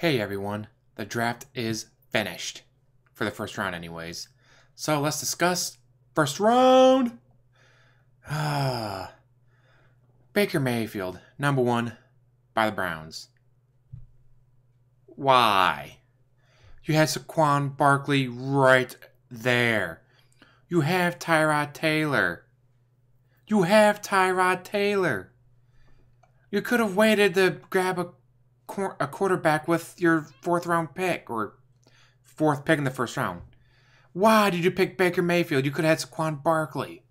Hey everyone, the draft is finished. For the first round anyways. So let's discuss first round. Baker Mayfield, number one by the Browns. Why? You had Saquon Barkley right there. You have Tyrod Taylor. You could have waited to grab a quarterback with your fourth pick in the first round. Why did you pick Baker Mayfield? You could have had Saquon Barkley.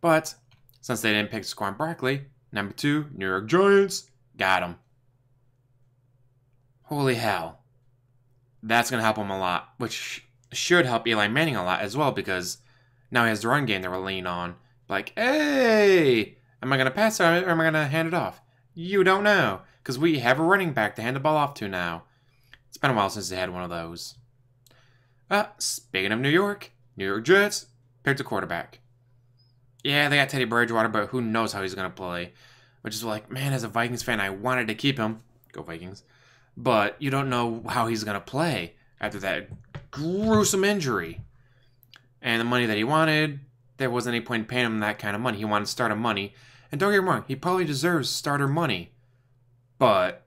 But since they didn't pick Saquon Barkley, number two, New York Giants, got him. Holy hell. That's going to help him a lot, which should help Eli Manning a lot as well, because now he has the run game that we're leaning on. Like, hey, am I going to pass it or am I going to hand it off? You don't know, because we have a running back to hand the ball off to now. It's been a while since they had one of those. Speaking of New York Jets picked a quarterback. Yeah, they got Teddy Bridgewater, but who knows how he's going to play. Which is like, man, as a Vikings fan, I wanted to keep him. Go Vikings. But you don't know how he's going to play after that gruesome injury. And the money that he wanted, there wasn't any point in paying him that kind of money. He wanted starter money. And don't get me wrong, he probably deserves starter money. But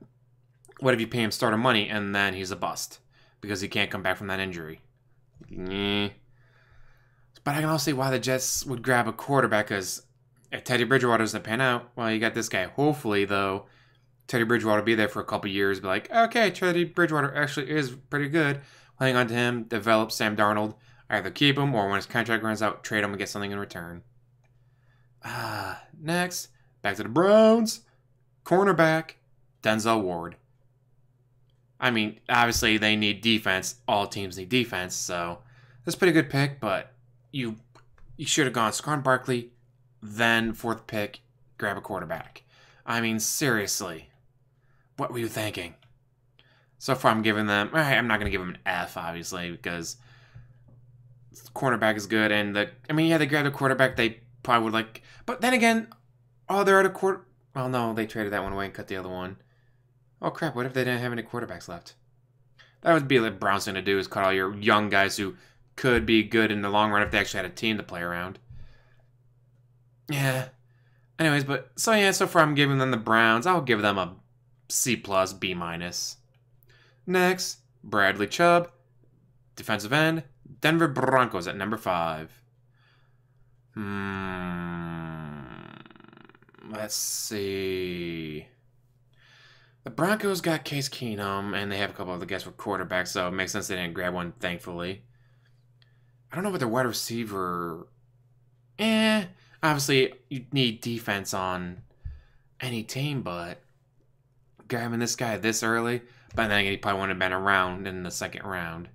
what if you pay him starter money and then he's a bust? Because he can't come back from that injury. But I can also see why the Jets would grab a quarterback, because if Teddy Bridgewater doesn't pan out, well, you got this guy. Hopefully, though, Teddy Bridgewater will be there for a couple years, be like, okay, Teddy Bridgewater actually is pretty good. We'll hang on to him, develop Sam Darnold, either keep him or when his contract runs out, trade him and get something in return. Next, back to the Browns. Cornerback, Denzel Ward. I mean, obviously they need defense. All teams need defense, so that's a pretty good pick, but you should have gone Saquon Barkley, then fourth pick, grab a quarterback. I mean, seriously. What were you thinking? So far I'm giving them, I'm not going to give them an F, obviously, because the cornerback is good, and they grabbed a quarterback they probably would like, but then again, they're at a quarter, well, no, they traded that one away and cut the other one. Oh crap, what if they didn't have any quarterbacks left? That would be the Browns thing to do, is cut all your young guys who could be good in the long run if they actually had a team to play around. Yeah. Anyways, so far I'm giving them the Browns. I'll give them a C+, B-. Next, Bradley Chubb, defensive end, Denver Broncos at number 5. Let's see. The Broncos got Case Keenum, and they have a couple of the guys for quarterbacks, so it makes sense they didn't grab one, thankfully. I don't know what their wide receiver... Obviously, you need defense on any team, but grabbing this guy this early, but then he probably wouldn't have been around in the second round.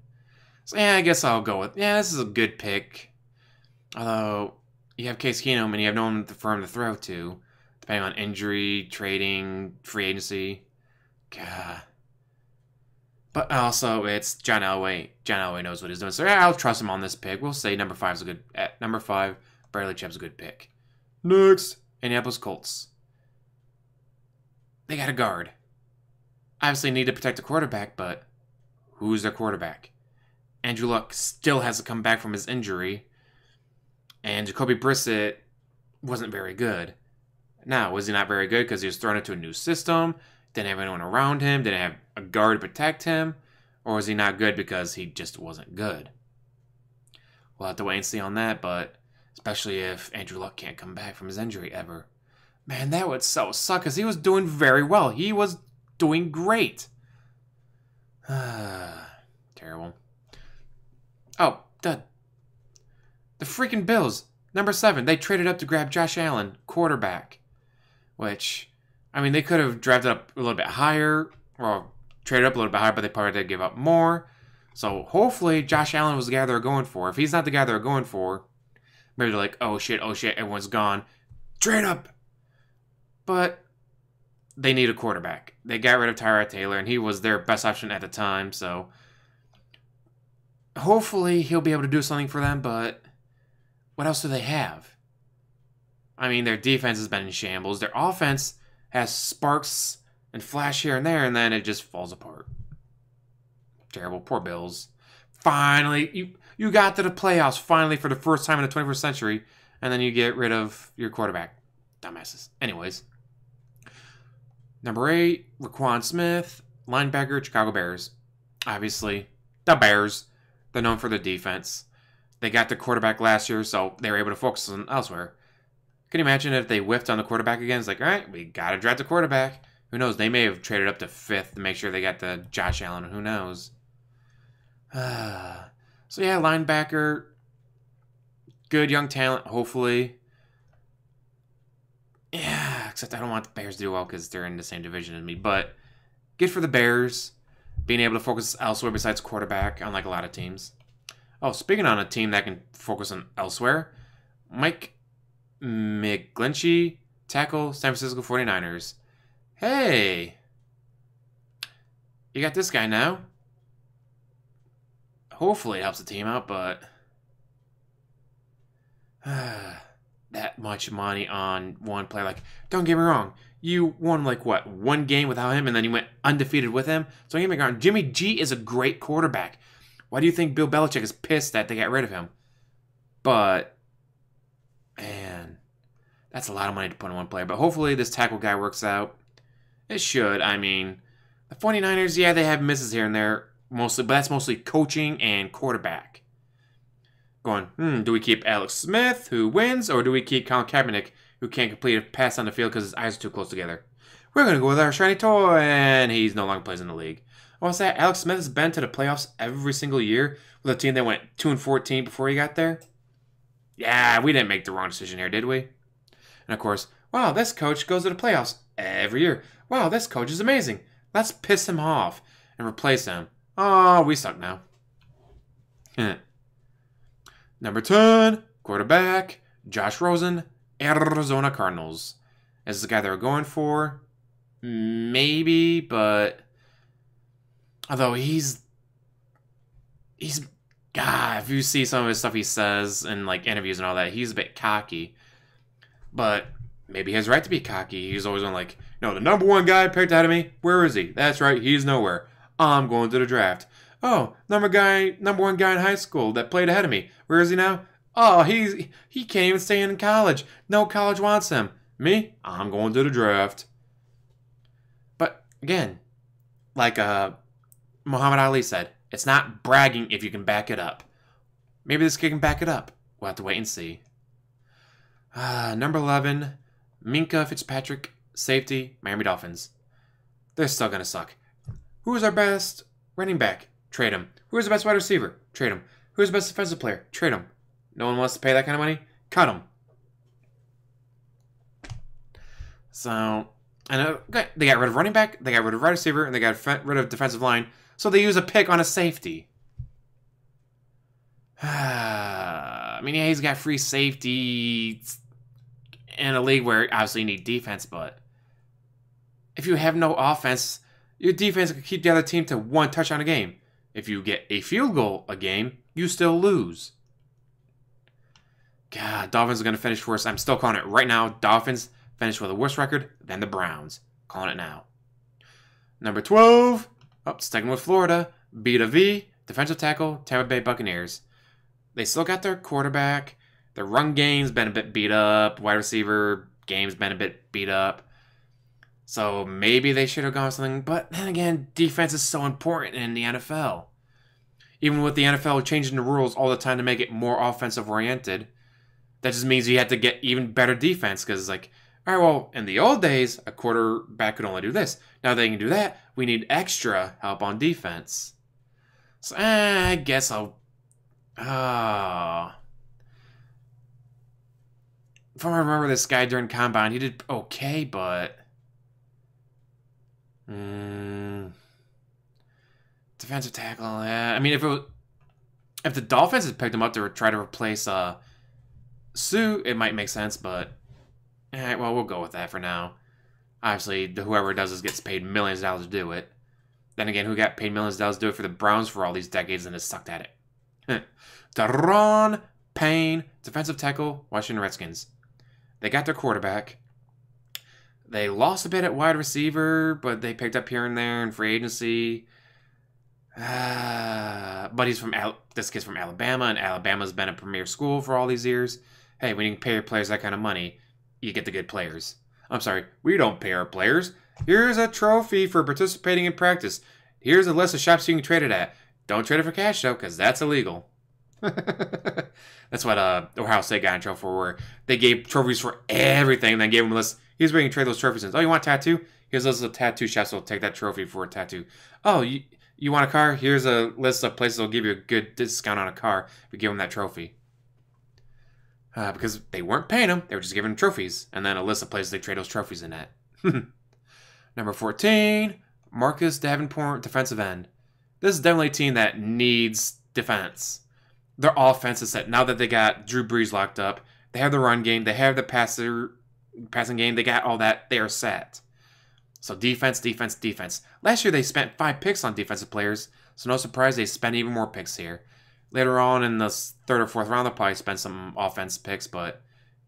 So, I guess I'll go with... this is a good pick. Although, you have Case Keenum, and you have no one for him to throw to, depending on injury, trading, free agency... God. But also, it's John Elway. John Elway knows what he's doing. So I'll trust him on this pick. We'll say number 5 is a good... At number 5, Bradley Chubb's a good pick. Next, Indianapolis Colts. They got a guard. Obviously need to protect the quarterback, but who's their quarterback? Andrew Luck still has to come back from his injury. And Jacoby Brissett wasn't very good. Now, was he not very good because he was thrown into a new system? Didn't have anyone around him? Didn't have a guard to protect him? Or was he not good because he just wasn't good? We'll have to wait and see on that, but especially if Andrew Luck can't come back from his injury ever. Man, that would so suck, because he was doing very well. He was doing great. Terrible. Oh, the freaking Bills. Number 7, they traded up to grab Josh Allen, quarterback. Which... they could have drafted up a little bit higher, or traded up a little bit higher, but they probably did give up more. So hopefully Josh Allen was the guy they were going for. If he's not the guy they were going for, maybe they're like, oh shit, everyone's gone. Trade up! But they need a quarterback. They got rid of Tyrod Taylor, and he was their best option at the time, so hopefully he'll be able to do something for them, but what else do they have? Their defense has been in shambles. Their offense has sparks and flash here and there, and then it just falls apart. terrible. Poor Bills. Finally, you got to the playoffs finally for the first time in the 21st century, and then you get rid of your quarterback. Dumbasses. Anyways. Number 8, Roquan Smith, linebacker, Chicago Bears. Obviously, the Bears. They're known for their defense. They got the quarterback last year, so they were able to focus on elsewhere. Can you imagine if they whiffed on the quarterback again? It's like, all right, we got to draft the quarterback. Who knows? They may have traded up to 5th to make sure they got the Josh Allen. Who knows? So, yeah, linebacker. Good young talent, hopefully. Yeah, except I don't want the Bears to do well because they're in the same division as me. But good for the Bears. Being able to focus elsewhere besides quarterback, unlike a lot of teams. Oh, speaking on a team that can focus on elsewhere, Mike McGlinchey, tackle, San Francisco 49ers. Hey, you got this guy now. Hopefully it helps the team out, but that much money on one play. Like, don't get me wrong. You won, like, what, one game without him, and then you went undefeated with him? So, don't get me wrong. Jimmy G is a great quarterback. Why do you think Bill Belichick is pissed that they got rid of him? But, man, that's a lot of money to put on one player. But hopefully this tackle guy works out. It should. I mean, the 49ers, yeah, they have misses here and there, mostly, but that's mostly coaching and quarterback. Going, do we keep Alex Smith, who wins, or do we keep Colin Kaepernick, who can't complete a pass on the field because his eyes are too close together? We're going to go with our shiny toy, and he's no longer plays in the league. What's that? Alex Smith has been to the playoffs every single year with a team that went 2-14 before he got there. Yeah, we didn't make the wrong decision here, did we? And of course, wow, this coach goes to the playoffs every year. Wow, this coach is amazing. Let's piss him off and replace him. Oh, we suck now. Number 10, quarterback, Josh Rosen, Arizona Cardinals. Is this the guy they were going for? Maybe, but although God, if you see some of his stuff he says in like interviews and all that, he's a bit cocky. But maybe he has a right to be cocky. He's always on like, no, the number one guy picked out of me. Where is he? That's right, he's nowhere. I'm going to the draft. Oh, number one guy in high school that played ahead of me. Where is he now? Oh, he can't even stay in college. No college wants him. Me? I'm going to the draft. But, again, like Muhammad Ali said, it's not bragging if you can back it up. Maybe this kid can back it up. We'll have to wait and see. Number 11, Minkah Fitzpatrick, safety, Miami Dolphins. They're still going to suck. Who is our best running back? Trade him. Who is the best wide receiver? Trade him. Who is the best defensive player? Trade him. No one wants to pay that kind of money? Cut him. So, I know they got rid of running back, they got rid of wide receiver, and they got rid of defensive line. So they use a pick on a safety. I mean, yeah, he's got free safety in a league where obviously you need defense, but if you have no offense, your defense can keep the other team to one touchdown a game. If you get a field goal a game, you still lose. God, Dolphins are going to finish worse. I'm still calling it right now. Dolphins finish with a worse record than the Browns. Calling it now. Number 12. Oh, sticking with Florida. B2V. Defensive tackle. Tampa Bay Buccaneers. They still got their quarterback. Their run game's been a bit beat up. Wide receiver game's been a bit beat up. So maybe they should have gone something. But then again, defense is so important in the NFL. Even with the NFL changing the rules all the time to make it more offensive-oriented, that just means you have to get even better defense because it's like, all right, well, in the old days, a quarterback could only do this. Now they can do that. We need extra help on defense. So I guess if I remember this guy during Combine, he did okay, but defensive tackle, yeah. I mean, if the Dolphins had picked him up to try to replace Sue, it might make sense, but all right, well, we'll go with that for now. Obviously, whoever does this gets paid millions of dollars to do it. Then again, who got paid millions of dollars to do it for the Browns for all these decades and has sucked at it? Daron Payne, defensive tackle, Washington Redskins. They got their quarterback. They lost a bit at wide receiver, but they picked up here and there in free agency. But he's from this kid's from Alabama, and Alabama's been a premier school for all these years. Hey, when you can pay your players that kind of money, you get the good players. I'm sorry, we don't pay our players. Here's a trophy for participating in practice. Here's a list of shops you can trade it at. Don't trade it for cash, though, because that's illegal. That's what Ohio State got in trouble for, where they gave trophies for everything and then gave them a list. Here's where you can trade those trophies in. Oh, you want a tattoo? Here's a list of tattoo shops that will take that trophy for a tattoo. Oh, you want a car? Here's a list of places that will give you a good discount on a car if you give them that trophy. Because they weren't paying them. They were just giving them trophies. And then a list of places they trade those trophies in at. Number 14, Marcus Davenport, defensive end. This is definitely a team that needs defense. Their offense is set. Now that they got Drew Brees locked up, they have the run game, they have the passing game, they got all that. They are set. So defense, defense, defense. Last year they spent 5 picks on defensive players, so no surprise they spent even more picks here. Later on in the 3rd or 4th round, they'll probably spend some offense picks, but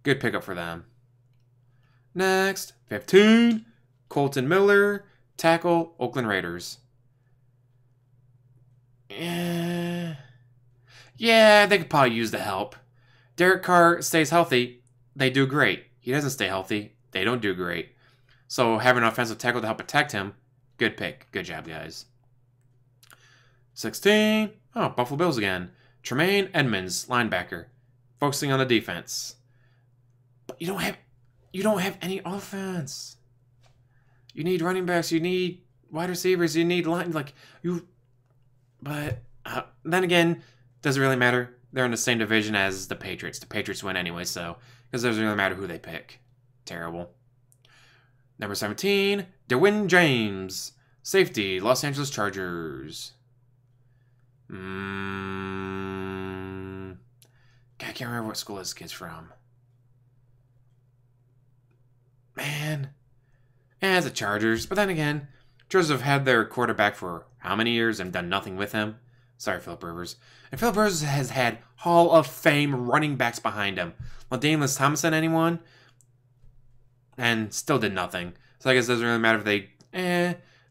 good pickup for them. Next, 15, Colton Miller, tackle, Oakland Raiders. Yeah, they could probably use the help. Derek Carr stays healthy, they do great. He doesn't stay healthy, they don't do great. So having an offensive tackle to help protect him, good pick. Good job, guys. 16. Oh, Buffalo Bills again. Tremaine Edmonds, linebacker. Focusing on the defense. But you don't have any offense. You need running backs, you need wide receivers, you need line, like you. But then again, doesn't really matter. They're in the same division as the Patriots. The Patriots win anyway, so it doesn't really matter who they pick. Terrible. Number 17, DeWin James, safety, Los Angeles Chargers. I can't remember what school this kid's from. Man, yeah, the Chargers. But then again, Chargers have had their quarterback for how many years and done nothing with him? Sorry, Philip Rivers. And Philip Rivers has had Hall of Fame running backs behind him. Ladainian Tomlinson, anyone? And still did nothing. So I guess it doesn't really matter if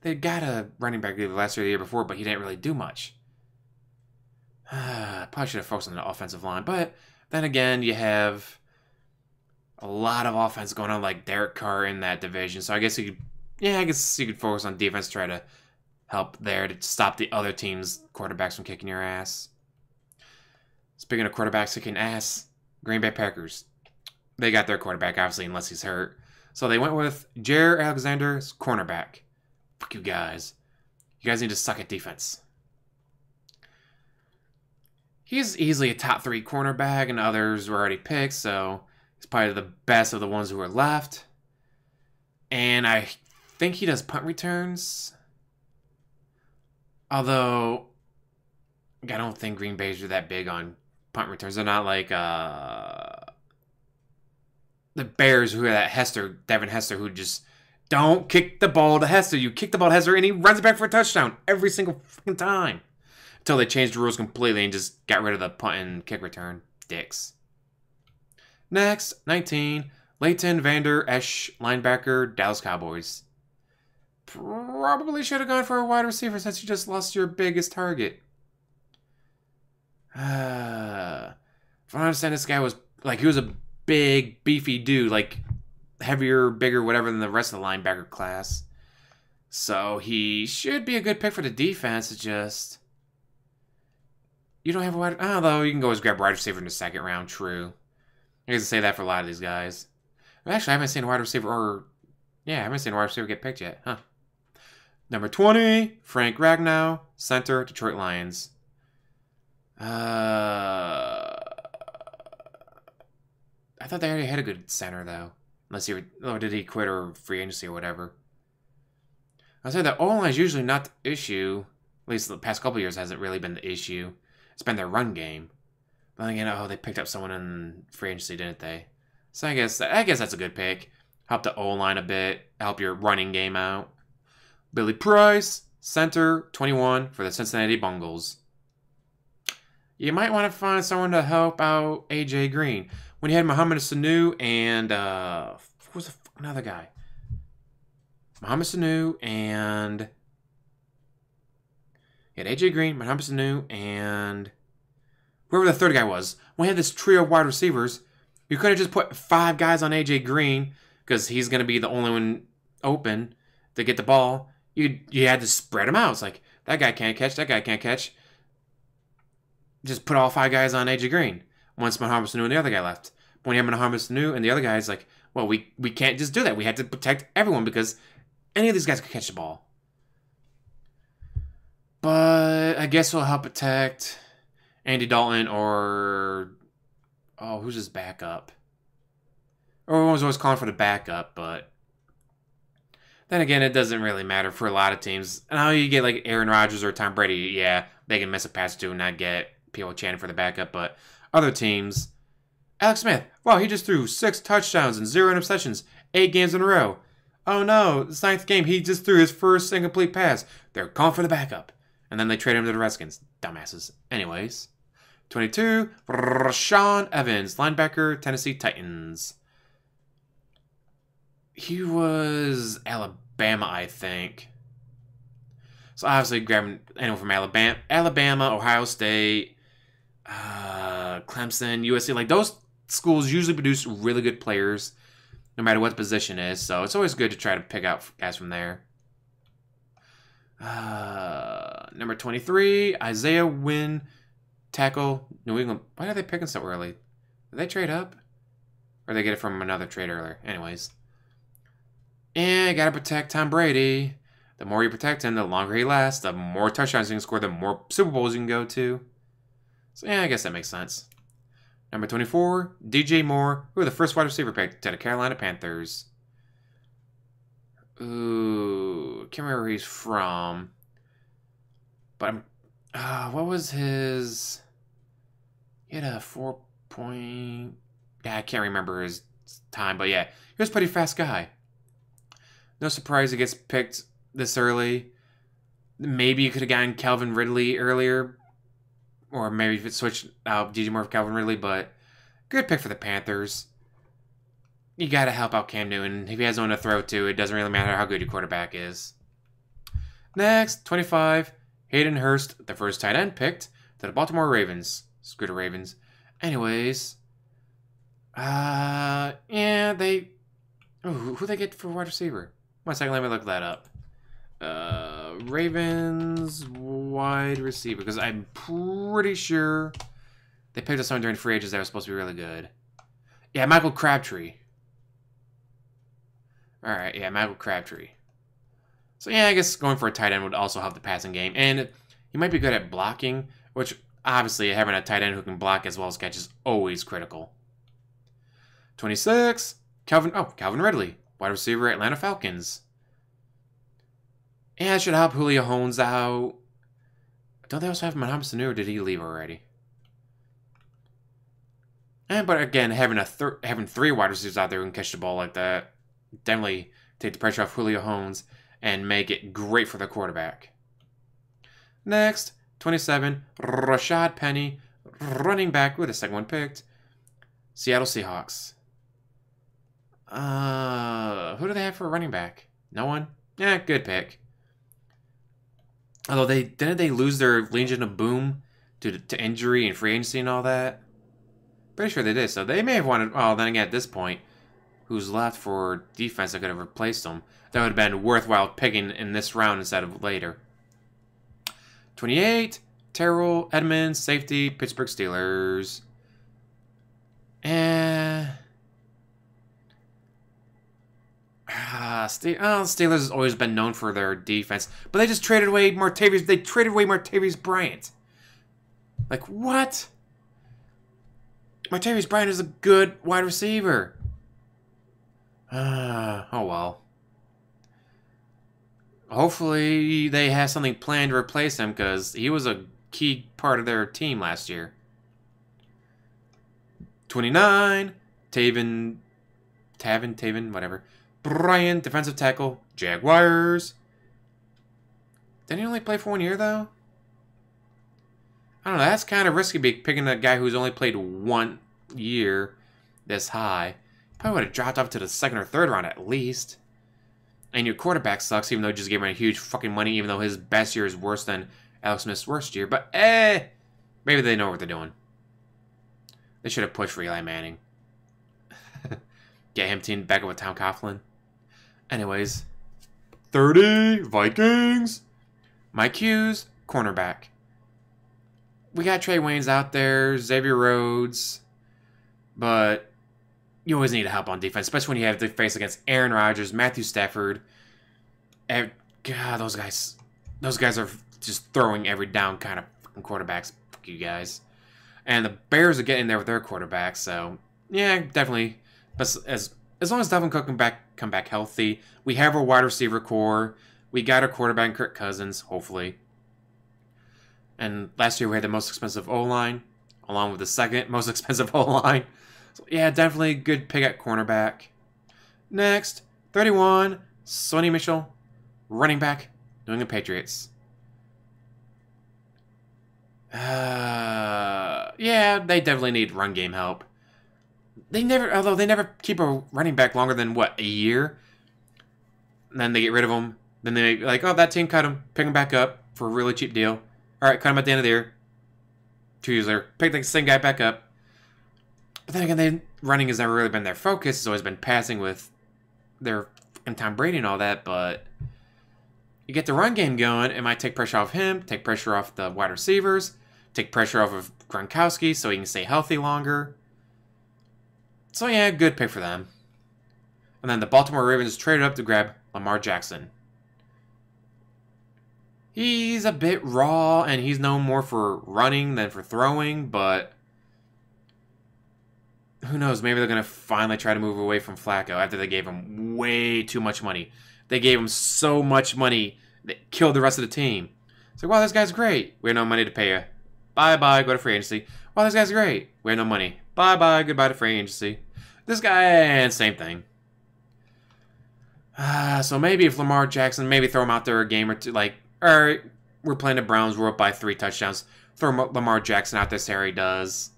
they got a running back either last year or the year before, but he didn't really do much. Probably should have focused on the offensive line. But then again, you have a lot of offense going on, like Derek Carr in that division. So I guess you could focus on defense, try to help there to stop the other team's quarterbacks from kicking your ass. Speaking of quarterbacks kicking ass, Green Bay Packers. They got their quarterback, obviously, unless he's hurt. So they went with Jair Alexander's cornerback. Fuck you guys. You guys need to suck at defense. He's easily a top 3 cornerback, and others were already picked, so he's probably the best of the ones who are left. And I think he does punt returns. Although, I don't think Green Bay's are that big on punt returns. They're not like the Bears who are that Hester, Devin Hester, who just don't kick the ball to Hester. You kick the ball to Hester, and he runs it back for a touchdown every single fucking time. Until they changed the rules completely and just got rid of the punt and kick return. Dicks. Next, 19. Leighton Vander Esch, linebacker, Dallas Cowboys. Probably should have gone for a wide receiver since you just lost your biggest target. From what I understand, this guy was, like, he was a big, beefy dude. Like, heavier, bigger, whatever than the rest of the linebacker class. So he should be a good pick for the defense. It's just... You don't have a wide... Although, you can always grab wide receiver in the 2nd round. True. I guess I say that for a lot of these guys. Actually, I haven't seen a wide receiver or... Yeah, I haven't seen a wide receiver get picked yet. Huh. Number 20, Frank Ragnow, center, Detroit Lions. I thought they already had a good center, though. Unless he... Oh, did he quit or free agency or whatever? I said the O-line is usually not the issue. At least the past couple years hasn't really been the issue. It's been their run game. But then again, oh, they picked up someone in free agency, didn't they? So I guess that's a good pick. Help the O-line a bit. Help your running game out. Billy Price, center, 21 for the Cincinnati Bengals. You might want to find someone to help out AJ Green. When he had Mohamed Sanu and... who was the fucking other guy? Mohamed Sanu and... You had AJ Green, Mohamed Sanu, and whoever the third guy was. When you had this trio of wide receivers, you could have just put five guys on AJ Green because he's going to be the only one open to get the ball. You had to spread them out. It's like, that guy can't catch, that guy can't catch. Just put all five guys on AJ Green. Once Mohamed Sanu and the other guy left. When you have Mohamed Sanu and the other guy, is like, well, we can't just do that. We had to protect everyone because any of these guys could catch the ball. But I guess it'll help protect Andy Dalton or... Oh, who's his backup? Everyone's always calling for the backup, but... Then again, it doesn't really matter for a lot of teams. And how you get like Aaron Rodgers or Tom Brady, yeah, they can miss a pass too and not get people chanting for the backup, but other teams... Alex Smith, wow, he just threw 6 touchdowns and 0 interceptions, 8 games in a row. Oh no, this 9th game, he just threw his first incomplete pass. They're calling for the backup. And then they trade him to the Redskins. Dumbasses. Anyways. 22, Rashaan Evans, linebacker, Tennessee Titans. He was Alabama, I think. So obviously grabbing anyone from Alabama, Ohio State, Clemson, USC. Like those schools usually produce really good players no matter what the position is. So it's always good to try to pick out guys from there. Number 23, Isaiah Wynn, tackle, New England. Why are they picking so early? Did they trade up? Or they get it from another trade earlier? Anyways. And gotta protect Tom Brady. The more you protect him, the longer he lasts. The more touchdowns you can score, the more Super Bowls you can go to. So yeah, I guess that makes sense. Number 24, DJ Moore, who were the first wide receiver picked to the Carolina Panthers. Ooh, can't remember where he's from. But I'm... what was his... He had a 4-point... Yeah, I can't remember his time, but yeah. He was a pretty fast guy. No surprise he gets picked this early. Maybe you could have gotten Calvin Ridley earlier. Or maybe if it switched out DJ Moore for Calvin Ridley, but good pick for the Panthers. You got to help out Cam Newton. If he has no one to throw to, it doesn't really matter how good your quarterback is. Next, 25, Hayden Hurst, the first tight end picked to the Baltimore Ravens. Screw the Ravens. Anyways, yeah, they... Ooh, who they get for wide receiver? 1 second, let me look that up. Ravens wide receiver, because I'm pretty sure they picked up someone during free agents that was supposed to be really good. Yeah, Michael Crabtree. All right, yeah, Michael Crabtree. So yeah, I guess going for a tight end would also help the passing game, and you might be good at blocking, which obviously having a tight end who can block as well as catch is always critical. 26, Calvin Ridley, wide receiver, Atlanta Falcons. Yeah, it should help Julio Jones out. Don't they also have Mohamed Sanu, or did he leave already? And but again, having 3 wide receivers out there who can catch the ball like that, definitely take the pressure off Julio Jones and make it great for the quarterback. Next, 27, Rashad Penny, running back with the second one picked, Seattle Seahawks. Who do they have for a running back? No one? Yeah, good pick. Although didn't they lose their Legion of Boom to injury and free agency and all that? Pretty sure they did. So they may have wanted. Well, then again, at this point, who's left for defense that could have replaced them? That would have been worthwhile picking in this round instead of later. 28, Terrell Edmonds, safety, Pittsburgh Steelers. Steelers has always been known for their defense, but they just traded away Martavis. They traded away Martavis Bryant. Like what? Martavis Bryant is a good wide receiver. Oh well. Hopefully they have something planned to replace him because he was a key part of their team last year. 29, Tavin, whatever. Bryant, defensive tackle, Jaguars. Didn't he only play for 1 year, though? I don't know. That's kind of risky picking a guy who's only played 1 year this high. Probably would have dropped up to the second or third round at least. And your quarterback sucks, even though he just gave him a huge fucking money, even though his best year is worse than Alex Smith's worst year, but maybe they know what they're doing. They should have pushed for Eli Manning. Get him teamed back up with Tom Coughlin. Anyways, 30 Vikings. Mike Hughes, cornerback. We got Trey Waynes out there, Xavier Rhodes, but you always need help on defense, especially when you have to face against Aaron Rodgers, Matthew Stafford. And, God, those guys are just throwing every down kind of quarterbacks. Fuck you guys. And the Bears are getting there with their quarterback, so yeah, definitely. But as long as Dalvin Cook come back healthy, we have our wide receiver core. We got our quarterback, Kirk Cousins, hopefully. And last year we had the most expensive O-line, along with the second most expensive O-line. So yeah, definitely good pick at cornerback. Next, 31, Sonny Mitchell, running back, New England Patriots. Yeah, they definitely need run game help. Although they never keep a running back longer than, what, a year? And then they get rid of him. Then they like, oh, that team cut him, pick him back up for a really cheap deal. All right, cut him at the end of the year. 2 years later, pick the same guy back up. But then again, running has never really been their focus. It's always been passing with their fucking Tom Brady and all that. But you get the run game going, it might take pressure off him, take pressure off the wide receivers, take pressure off of Gronkowski so he can stay healthy longer. So yeah, good pick for them. And then the Baltimore Ravens traded up to grab Lamar Jackson. He's a bit raw, and he's known more for running than for throwing, but who knows? Maybe they're going to finally try to move away from Flacco after they gave him way too much money. They gave him so much money that killed the rest of the team. It's like, wow, this guy's great. We have no money to pay you. Bye-bye, go to free agency. Wow, this guy's great. We have no money. Bye-bye, goodbye to free agency. This guy, and same thing. So maybe if Lamar Jackson, maybe throw him out there a game or two, like, all right, we're playing the Browns. We're up by 3 touchdowns. Throw Lamar Jackson out there. Harry does.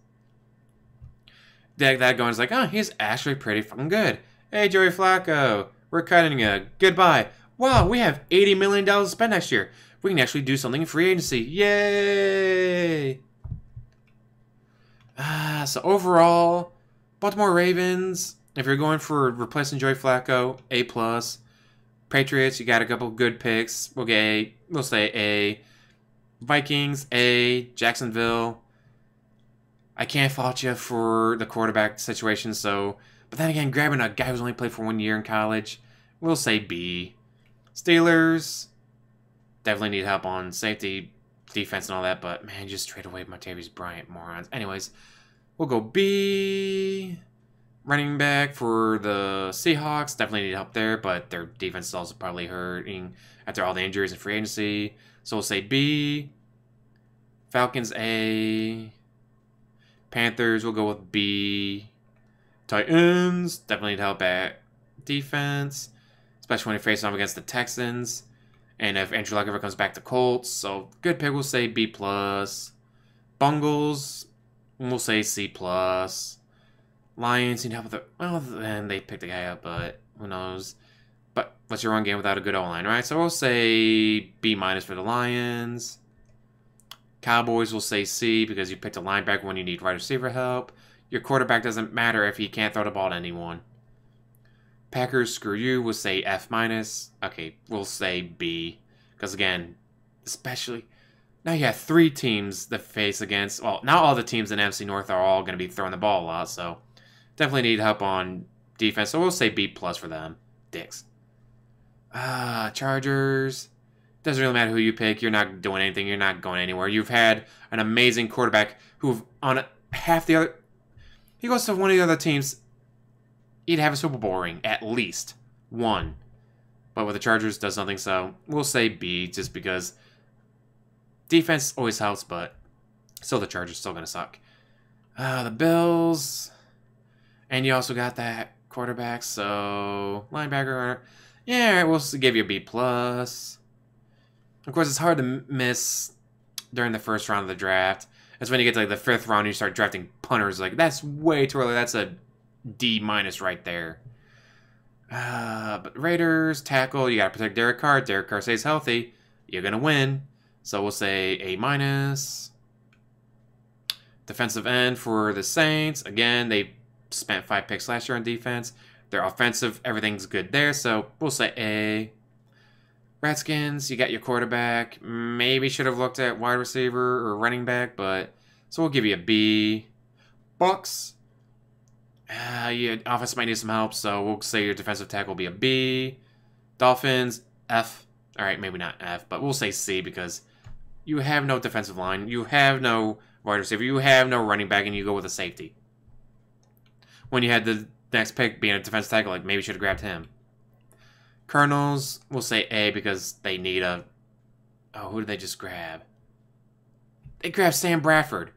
That going is like, oh, he's actually pretty fucking good. Hey, Joey Flacco, we're cutting you. Goodbye. Wow, we have $80 million to spend next year. We can actually do something in free agency. Yay! So overall, Baltimore Ravens, if you're going for replacing Joey Flacco, A+. Patriots, you got a couple good picks. We'll say A. Vikings, A. Jacksonville. I can't fault you for the quarterback situation, so... But then again, grabbing a guy who's only played for 1 year in college, we'll say B. Steelers, definitely need help on safety, defense, and all that, but man, just trade away Martavis Bryant, morons. Anyways, we'll go B... Running back for the Seahawks, definitely need help there, but their defense is also probably hurting after all the injuries and free agency. So we'll say B. Falcons, A. Panthers, we'll go with B. Titans, definitely need help at defense, especially when you face off against the Texans. And if Andrew Luck ever comes back to Colts, so good pick, we'll say B+. Bungles, we'll say C+. Lions need help with the... Well, then they picked the guy up, but who knows. But what's your run game without a good O-line, right? So we'll say B- for the Lions. Cowboys will say C because you picked a linebacker when you need wide receiver help. Your quarterback doesn't matter if he can't throw the ball to anyone. Packers, screw you, we'll say F-. Okay, we'll say B. Because again, especially... Now you have 3 teams to face against... Well, not all the teams in NFC North are all going to be throwing the ball a lot, so... Definitely need help on defense, so we'll say B+ for them. Dicks. Chargers. Doesn't really matter who you pick. You're not doing anything. You're not going anywhere. You've had an amazing quarterback who on half the other... He goes to one of the other teams, he'd have a Super Bowl ring. At least. One. But with the Chargers, does nothing, so we'll say B just because defense always helps, but still the Chargers still going to suck. The Bills... And you also got that quarterback, so linebacker. Yeah, we'll give you a B+. Of course, it's hard to miss during the first round of the draft. That's when you get to like the 5th round and you start drafting punters. Like, that's way too early. That's a D- right there. But Raiders, tackle, you got to protect Derek Carr. Derek Carr stays healthy. You're going to win. So we'll say A-. Defensive end for the Saints. Again, they spent 5 picks last year on defense. They're offensive. Everything's good there. So we'll say A. Redskins, you got your quarterback. Maybe should have looked at wide receiver or running back, but so we'll give you a B. Bucks. Your offense might need some help, so we'll say your defensive tackle will be a B. Dolphins, F. All right, maybe not F, but we'll say C because you have no defensive line. You have no wide receiver. You have no running back, and you go with a safety. When you had the next pick being a defensive tackle, like maybe you should have grabbed him. Cardinals, we'll say A because they need a... Oh, who did they just grab? They grabbed Sam Bradford.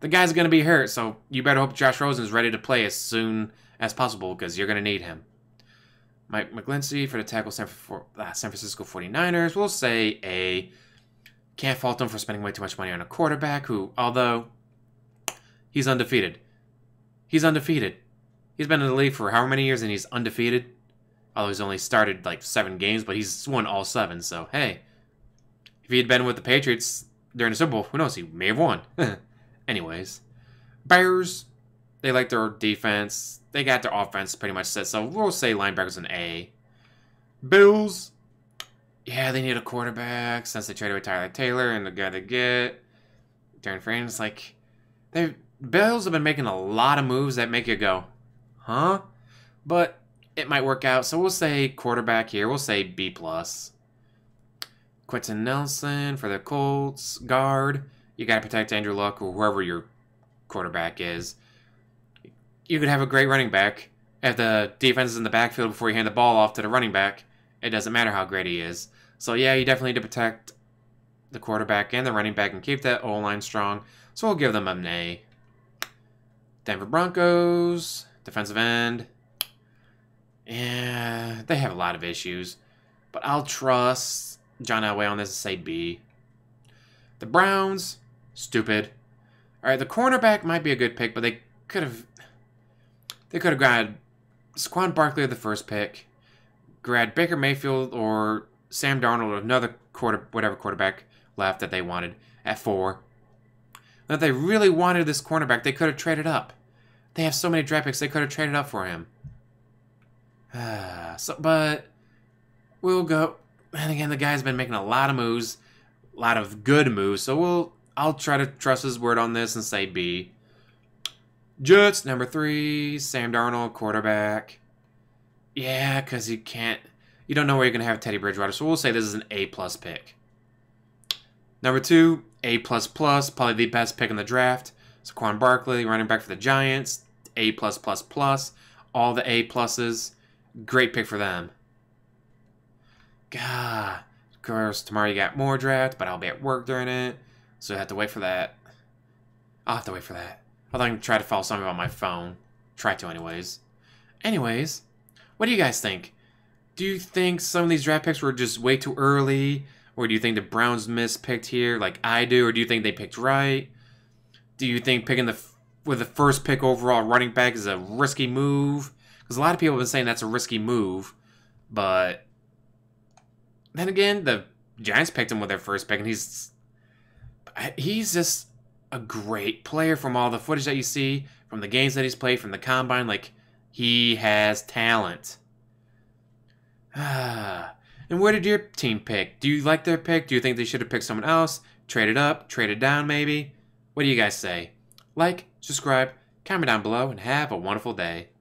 The guy's going to be hurt, so you better hope Josh Rosen is ready to play as soon as possible because you're going to need him. Mike McGlinchey for the tackle, San Francisco 49ers. We'll say A. Can't fault him for spending way too much money on a quarterback who, although he's undefeated. He's undefeated. He's been in the league for however many years, and he's undefeated. Although he's only started like 7 games, but he's won all 7. So, hey, if he had been with the Patriots during the Super Bowl, who knows? He may have won. Anyways, Bears, they like their defense. They got their offense pretty much set, so we'll say linebackers an A. Bills, yeah, they need a quarterback since they traded with Tyrod Taylor and the guy they get. Darren Franz, like, Bills have been making a lot of moves that make you go, huh? But it might work out, so we'll say quarterback here. We'll say B+. Quentin Nelson for the Colts. Guard. You got to protect Andrew Luck or whoever your quarterback is. You could have a great running back. If the defense is in the backfield before you hand the ball off to the running back, it doesn't matter how great he is. So, yeah, you definitely need to protect the quarterback and the running back and keep that O-line strong. So we'll give them an A. Denver Broncos, defensive end. Yeah, they have a lot of issues. But I'll trust John Elway on this and say B. The Browns, stupid. All right, the cornerback might be a good pick, but they could have... They could have grabbed Saquon Barkley at the first pick, grabbed Baker Mayfield or Sam Darnold or another whatever quarterback left that they wanted at 4. And if they really wanted this cornerback, they could have traded up. They have so many draft picks, they could have traded up for him. But we'll go. And again, the guy's been making a lot of moves, a lot of good moves. So I'll try to trust his word on this and say B. Jets, number 3, Sam Darnold, quarterback. Yeah, because you don't know where you're going to have Teddy Bridgewater, so we'll say this is an A+ pick. Number 2, A++, probably the best pick in the draft. Saquon Barkley, running back for the Giants, A+++, all the A+. Great pick for them. God, of course, tomorrow you got more draft, but I'll be at work during it, so I have to wait for that. I'll have to wait for that. I thought I could try to follow something on my phone. Try to anyways. Anyways, what do you guys think? Do you think some of these draft picks were just way too early? Or do you think the Browns mispicked here like I do? Or do you think they picked right? Do you think picking with the first pick overall running back is a risky move? Because a lot of people have been saying that's a risky move. But then again, the Giants picked him with their first pick. And he's just... a great player from all the footage that you see, from the games that he's played, from the combine. Like, he has talent. And where did your team pick? Do you like their pick? Do you think they should have picked someone else? Traded up? Traded down, maybe? What do you guys say? Like, subscribe, comment down below, and have a wonderful day.